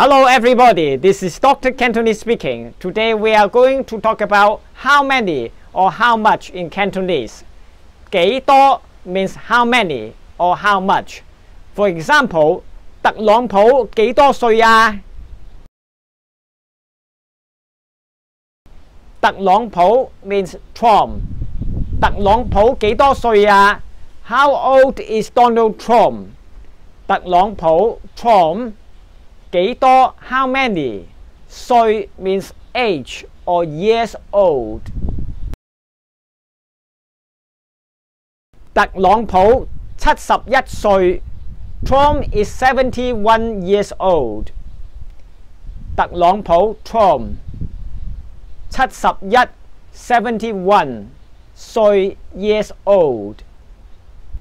Hello everybody, this is Dr. Cantonese speaking. Today we are going to talk about how many or how much in Cantonese. 幾多 means how many or how much. For example, 特朗普幾多歲呀? 特朗普 means Trump. 特朗普幾多歲呀? How old is Donald Trump? 特朗普 Trump. 幾多 how many? 歲 means age or years old. 特朗普71歲 Trump is 71 years old. 特朗普 Trump 71 71 歲 years old.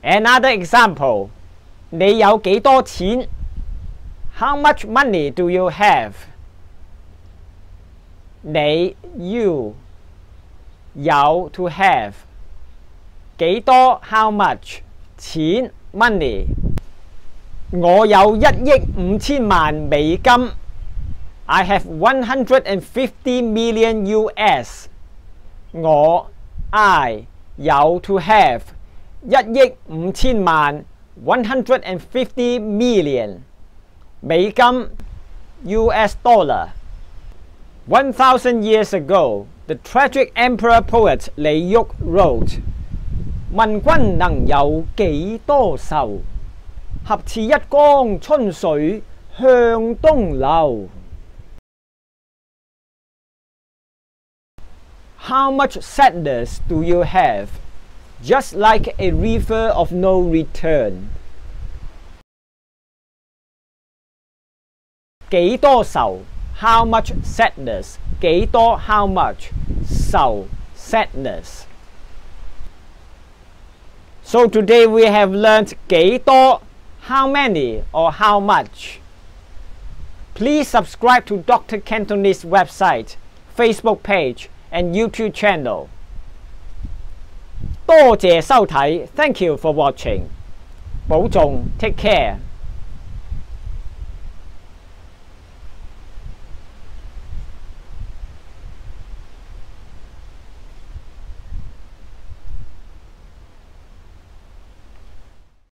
Another example. 你有幾多錢? How much money do you have? 你 you 有 to have 幾多 how much 錢 money 我有1億5千萬美金 I have 150 million US 我 I 有 to have 1億5千萬 150 million 美金 US dollar. 1,000 years ago, the tragic emperor poet Li Yu wrote, 問君能有幾多愁？合似一江春水向東流。 How much sadness do you have? Just like a river of no return. 幾多愁 how much sadness 幾多 how much 愁 sadness. So today we have learned 幾多 how many or how much. Please subscribe to Dr. Cantonese website, Facebook page and YouTube channel. 多謝收睇 thank you for watching. 保重 take care.